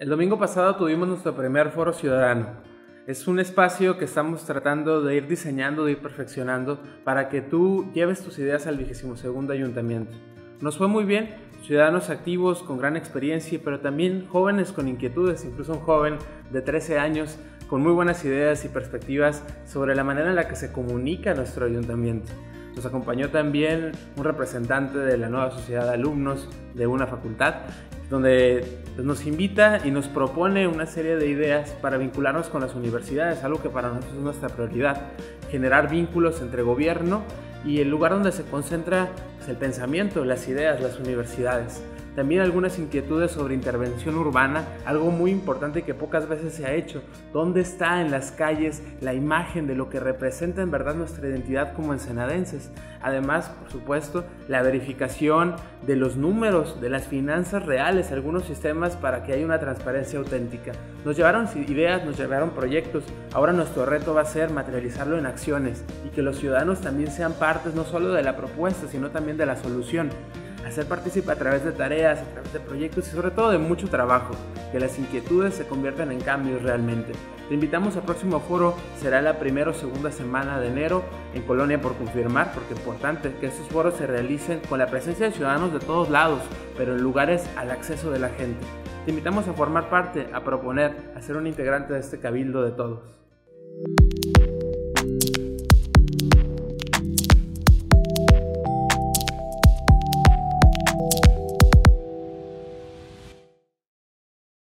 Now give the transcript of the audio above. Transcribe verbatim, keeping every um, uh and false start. El domingo pasado tuvimos nuestro primer Foro Ciudadano. Es un espacio que estamos tratando de ir diseñando, de ir perfeccionando para que tú lleves tus ideas al vigésimo segundo Ayuntamiento. Nos fue muy bien, ciudadanos activos con gran experiencia, pero también jóvenes con inquietudes, incluso un joven de trece años con muy buenas ideas y perspectivas sobre la manera en la que se comunica nuestro ayuntamiento. Nos acompañó también un representante de la nueva sociedad de alumnos de una facultad, donde nos invita y nos propone una serie de ideas para vincularnos con las universidades, algo que para nosotros es nuestra prioridad, generar vínculos entre gobierno y el lugar donde se concentra pues, el pensamiento, las ideas, las universidades. También algunas inquietudes sobre intervención urbana, algo muy importante que pocas veces se ha hecho. ¿Dónde está en las calles la imagen de lo que representa en verdad nuestra identidad como ensenadenses? Además, por supuesto, la verificación de los números, de las finanzas reales, algunos sistemas para que haya una transparencia auténtica. Nos llevaron ideas, nos llevaron proyectos. Ahora nuestro reto va a ser materializarlo en acciones y que los ciudadanos también sean partes no solo de la propuesta, sino también de la solución. Hacer partícipe a través de tareas, a través de proyectos y sobre todo de mucho trabajo, que las inquietudes se conviertan en cambios realmente. Te invitamos al próximo foro, será la primera o segunda semana de enero en Colonia por confirmar, porque es importante que estos foros se realicen con la presencia de ciudadanos de todos lados, pero en lugares al acceso de la gente. Te invitamos a formar parte, a proponer, a ser un integrante de este cabildo de todos.